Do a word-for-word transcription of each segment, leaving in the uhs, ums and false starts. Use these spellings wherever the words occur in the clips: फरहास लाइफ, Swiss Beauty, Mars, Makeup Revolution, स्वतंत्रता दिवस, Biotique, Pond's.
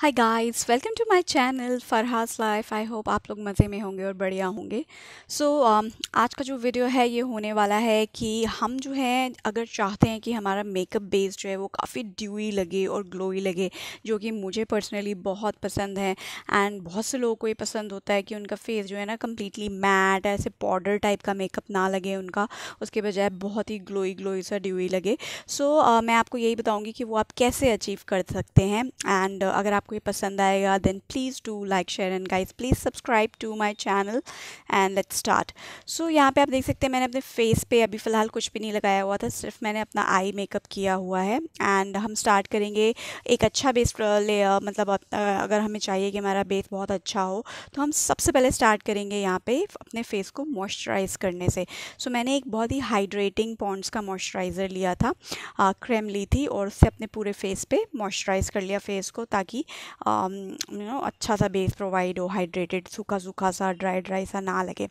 Hi guys, welcome to my channel फरहास लाइफ। I hope आप लोग मज़े में होंगे और बढ़िया होंगे। सो so, uh, आज का जो वीडियो है ये होने वाला है कि हम जो है अगर चाहते हैं कि हमारा मेकअप बेस जो है वो काफ़ी ड्यूई लगे और ग्लोई लगे, जो कि मुझे पर्सनली बहुत पसंद है एंड बहुत से लोगों को ये पसंद होता है कि उनका फेस जो है ना कम्प्लीटली मैट ऐसे पाउडर टाइप का मेकअप ना लगे उनका, उसके बजाय बहुत ही ग्लोई ग्लोई सा ड्यूई लगे। सो so, uh, मैं आपको यही बताऊँगी कि वो आप कैसे अचीव कर सकते हैं। एंड uh, अगर आप आपको ये पसंद आएगा then please do like share and guys please subscribe to my channel and let's start. So यहाँ पे आप देख सकते हैं मैंने अपने फेस पे अभी फ़िलहाल कुछ भी नहीं लगाया हुआ था, सिर्फ मैंने अपना आई मेकअप किया हुआ है। एंड हम स्टार्ट करेंगे एक अच्छा बेस ले, मतलब अगर हमें चाहिए कि हमारा बेस बहुत अच्छा हो तो हम सबसे पहले स्टार्ट करेंगे यहाँ पे अपने फेस को मॉइस्चराइज़ करने से। सो so, मैंने एक बहुत ही हाइड्रेटिंग पॉन्ड्स का मॉइस्चराइज़र लिया था, क्रीम ली थी और उससे अपने पूरे फेस पर मॉइस्चराइज़ कर लिया फेस को, ताकि यू नो अच्छा सा बेस प्रोवाइड हो, हाइड्रेटेड, सूखा सूखा सा, ड्राई ड्राई सा ना लगे।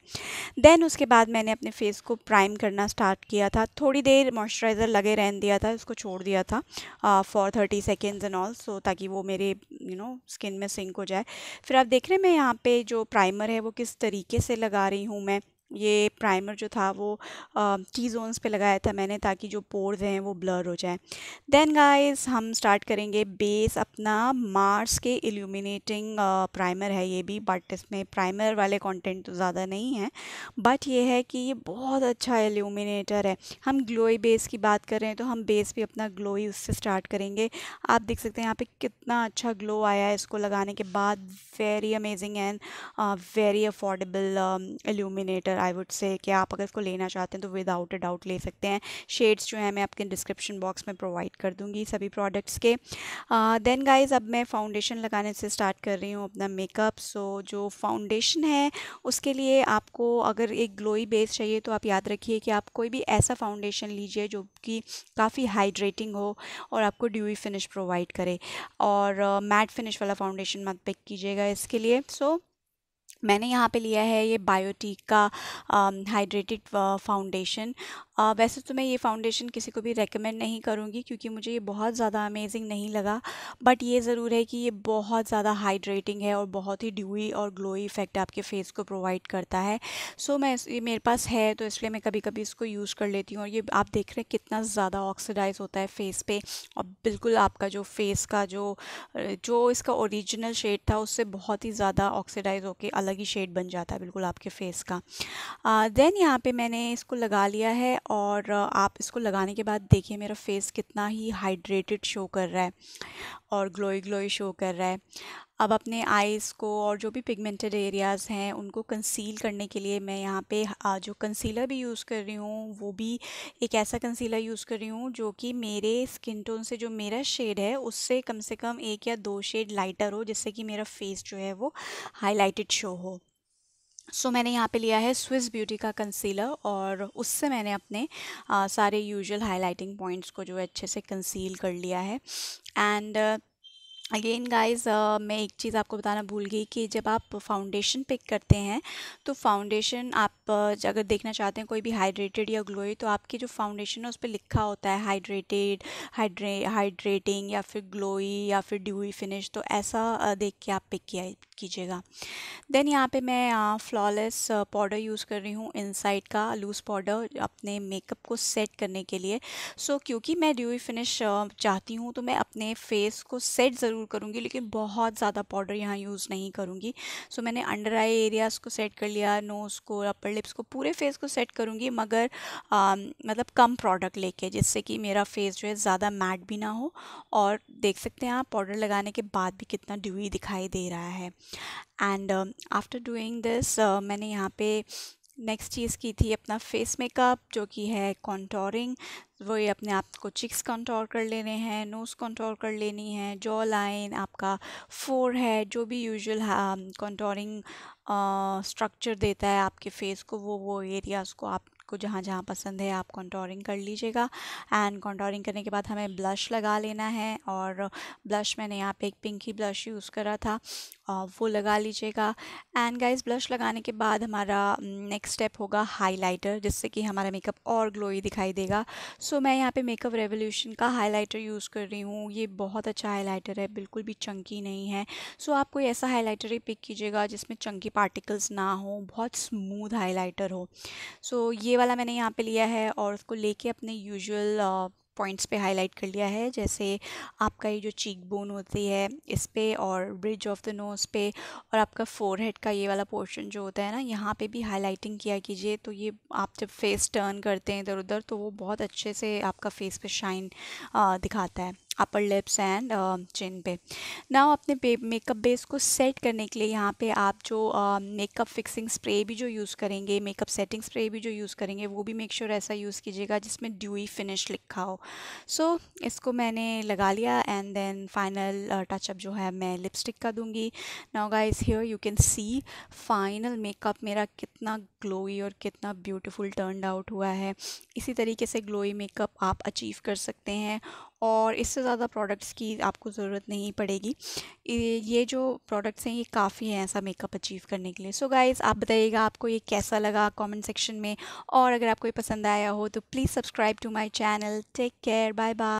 देन उसके बाद मैंने अपने फेस को प्राइम करना स्टार्ट किया था। थोड़ी देर मॉइस्चराइज़र लगे रहने दिया था, उसको छोड़ दिया था for thirty seconds and all, so ताकि वो मेरे यू नो स्किन में सिंक हो जाए। फिर आप देख रहे हैं मैं यहाँ पे जो प्राइमर है वो किस तरीके से लगा रही हूँ। मैं ये प्राइमर जो था वो टी जोन्स पे लगाया था मैंने, ताकि जो पोर्स हैं वो ब्लर हो जाए। देन गाइस हम स्टार्ट करेंगे बेस अपना मार्स के इल्यूमिनेटिंग प्राइमर है ये भी, बट इसमें प्राइमर वाले कंटेंट तो ज़्यादा नहीं है, बट ये है कि ये बहुत अच्छा इल्यूमिनेटर है। हम ग्लोई बेस की बात कर रहे हैं तो हम बेस भी अपना ग्लोई उससे स्टार्ट करेंगे। आप देख सकते हैं यहाँ पर कितना अच्छा ग्लो आया है इसको लगाने के बाद। Very amazing and very affordable illuminator I would say, कि आप अगर इसको लेना चाहते हैं तो विदाउट ए डाउट ले सकते हैं। शेड्स जो हैं मैं आपके डिस्क्रिप्शन बॉक्स में प्रोवाइड कर दूंगी सभी प्रोडक्ट्स के। देन uh, गाइज अब मैं फाउंडेशन लगाने से स्टार्ट कर रही हूँ अपना मेकअप। सो so, जो फाउंडेशन है उसके लिए आपको अगर एक ग्लोई बेस चाहिए तो आप याद रखिए कि आप कोई भी ऐसा फाउंडेशन लीजिए जो कि काफ़ी हाइड्रेटिंग हो और आपको ड्यूई फिनिश प्रोवाइड करे, और मैट uh, फिनिश वाला फाउंडेशन मत पिक कीजिएगा इसके लिए। सो so, मैंने यहाँ पे लिया है ये बायोटीक का हाइड्रेटेड फाउंडेशन। Uh, वैसे तो मैं ये फाउंडेशन किसी को भी रेकमेंड नहीं करूँगी, क्योंकि मुझे ये बहुत ज़्यादा अमेजिंग नहीं लगा, बट ये ज़रूर है कि ये बहुत ज़्यादा हाइड्रेटिंग है और बहुत ही ड्यूई और ग्लोई इफ़ेक्ट आपके फेस को प्रोवाइड करता है। सो so, मैं ये मेरे पास है तो इसलिए मैं कभी कभी इसको यूज़ कर लेती हूँ। और ये आप देख रहे हैं कितना ज़्यादा ऑक्सीडाइज़ होता है फेस पे, और बिल्कुल आपका जो फेस का जो जो इसका ओरिजिनल शेड था उससे बहुत ही ज़्यादा ऑक्सीडाइज़ होकर अलग ही शेड बन जाता है बिल्कुल आपके फेस का। देन uh, यहाँ पर मैंने इसको लगा लिया है, और आप इसको लगाने के बाद देखिए मेरा फेस कितना ही हाइड्रेटेड शो कर रहा है और ग्लोई ग्लोई शो कर रहा है। अब अपने आईज़ को और जो भी पिगमेंटेड एरियाज़ हैं उनको कंसील करने के लिए मैं यहाँ पे जो कंसीलर भी यूज़ कर रही हूँ वो भी एक ऐसा कंसीलर यूज़ कर रही हूँ जो कि मेरे स्किन टोन से, जो मेरा शेड है उससे कम से कम एक या दो शेड लाइटर हो, जिससे कि मेरा फेस जो है वो हाईलाइटेड शो हो। सो so, मैंने यहाँ पे लिया है स्विस ब्यूटी का कंसीलर, और उससे मैंने अपने आ, सारे यूजुअल हाइलाइटिंग पॉइंट्स को जो है अच्छे से कंसील कर लिया है। एंड अगेन गाइज़ uh, मैं एक चीज़ आपको बताना भूल गई कि जब आप फाउंडेशन पिक करते हैं तो फाउंडेशन आप अगर देखना चाहते हैं कोई भी हाइड्रेटेड या ग्लोई, तो आपकी जो फाउंडेशन है उस पर लिखा होता है हाइड्रेटेड, हाइड्रे हाइड्रेटिंग या फिर ग्लोई या फिर ड्यूई फिनिश, तो ऐसा देख के आप पिक किया कीजिएगा। देन यहाँ पे मैं फ्लॉलेस uh, पाउडर यूज़ कर रही हूँ इनसाइड का लूज़ पाउडर अपने मेकअप को सेट करने के लिए। सो so, क्योंकि मैं ड्यूई फिनिश uh, चाहती हूँ तो मैं अपने फेस को सेट करूंगी, लेकिन बहुत ज़्यादा पाउडर यहाँ यूज़ नहीं करूंगी। सो मैंने अंडर आई एरियाज़ को सेट कर लिया, नोज़ को, अपर लिप्स को, पूरे फेस को सेट करूंगी, मगर आ, मतलब कम प्रोडक्ट लेके, जिससे कि मेरा फेस जो है ज़्यादा मैट भी ना हो। और देख सकते हैं आप पाउडर लगाने के बाद भी कितना ड्यूई दिखाई दे रहा है। एंड आफ्टर डूइंग दिस मैंने यहाँ पे नेक्स्ट चीज़ की थी अपना फेस मेकअप, जो कि है कॉन्टोरिंग। वो ये अपने आप को चिक्स कंटोर कर लेने हैं, नोज़ कंटोर कर लेनी है, जॉ लाइन, आपका फोरहेड, जो भी यूजुअल कंटोरिंग स्ट्रक्चर देता है आपके फेस को, वो वो एरियाज़ को आपको जहाँ जहाँ पसंद है आप कंटोरिंग कर लीजिएगा। एंड कंटोरिंग करने के बाद हमें ब्लश लगा लेना है, और ब्लश मैंने यहाँ पे एक पिंकी ब्लश यूज़ करा था, वो लगा लीजिएगा। एंड गाइस ब्लश लगाने के बाद हमारा नेक्स्ट स्टेप होगा हाइलाइटर, जिससे कि हमारा मेकअप और ग्लोई दिखाई देगा। सो so, मैं यहाँ पे मेकअप रेवोल्यूशन का हाइलाइटर यूज़ कर रही हूँ। ये बहुत अच्छा हाइलाइटर है, बिल्कुल भी चंकी नहीं है। सो so, आप कोई ऐसा हाइलाइटर ही पिक कीजिएगा जिसमें चंकी पार्टिकल्स ना हो, बहुत स्मूथ हाइलाइटर हो। सो so, ये वाला मैंने यहाँ पर लिया है और उसको लेके अपने यूजुअल पॉइंट्स पे हाईलाइट कर लिया है, जैसे आपका ये जो चीक बोन होती है इस पे और ब्रिज ऑफ द नोज़ पे, और आपका फोरहेड का ये वाला पोर्शन जो होता है ना, यहाँ पे भी हाईलाइटिंग किया कीजिए। तो ये आप जब फेस टर्न करते हैं इधर उधर तो वो बहुत अच्छे से आपका फेस पे शाइन दिखाता है, अपर लिप्स एंड चिन पे। नाउ अपने मेकअप बेस को सेट करने के लिए यहाँ पे आप जो मेकअप फिक्सिंग स्प्रे भी जो यूज़ करेंगे, मेकअप सेटिंग स्प्रे भी जो यूज़ करेंगे, वो भी मेक श्योर sure ऐसा यूज़ कीजिएगा जिसमें ड्यूई फिनिश लिखा हो। सो so, इसको मैंने लगा लिया एंड देन फाइनल टचअप जो है मैं लिपस्टिक का दूंगी। Now guys here you can see final makeup मेरा कितना ग्लोई और कितना ब्यूटीफुल टर्नड आउट हुआ है। इसी तरीके से ग्लोई मेकअप आप अचीव कर सकते हैं और इससे ज़्यादा प्रोडक्ट्स की आपको ज़रूरत नहीं पड़ेगी। ये जो प्रोडक्ट्स हैं ये काफ़ी हैं ऐसा मेकअप अचीव करने के लिए। सो so गाइज़ आप बताइएगा आपको ये कैसा लगा कमेंट सेक्शन में, और अगर आपको ये पसंद आया हो तो please subscribe to my channel. Take care, bye bye.